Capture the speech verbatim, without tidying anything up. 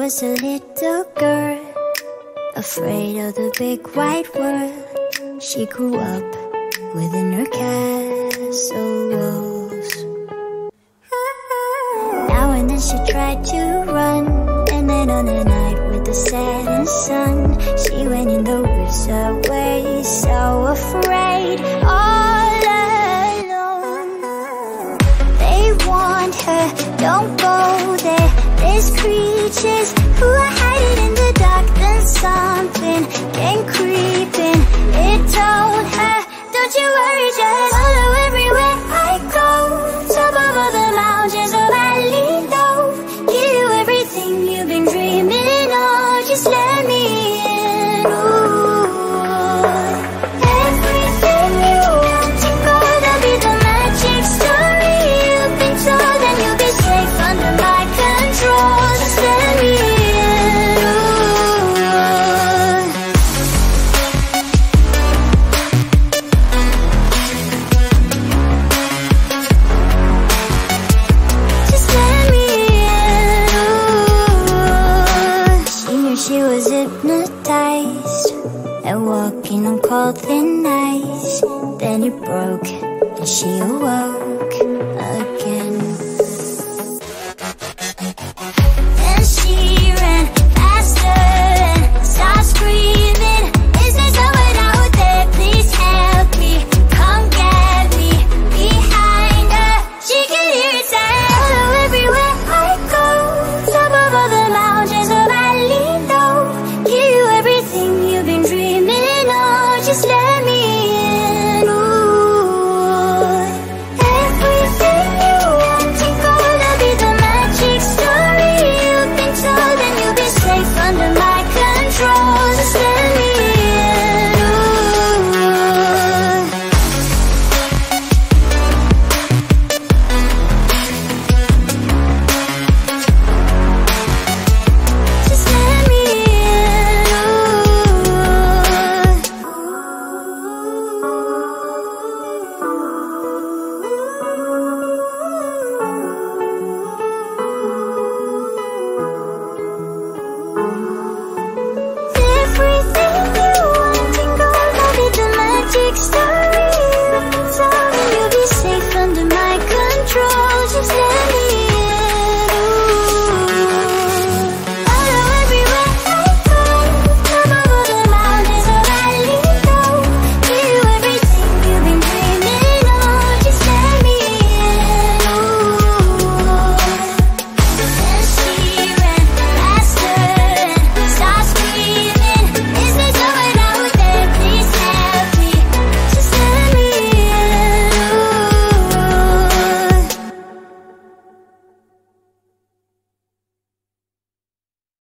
was a little girl, afraid of the big wide world. She grew up within her castle walls. Now and then she tried to run, and then on a night with the setting sun, she went in the woods away, so afraid, all alone. They warned her, don't go there, there's creatures who are hiding in the dark. Then something came creeping, it told her, don't you worry, just follow everywhere I go. Top of all the mountains or valley low, give you everything you've been dreaming of, just let me in. Ooh. Everything you want to go, that'll be the magic story you've been told, and you'll be safe under my control, just let me in. Ooh. Just let me in. Ooh. She knew she was hypnotized and walking on cold thin ice. Then it broke and she awoke again. Then she ran faster and stopped screaming, is there someone out there? Please help me, come get me. Behind her, she can hear it say, hello everywhere I go, top of all the mountains.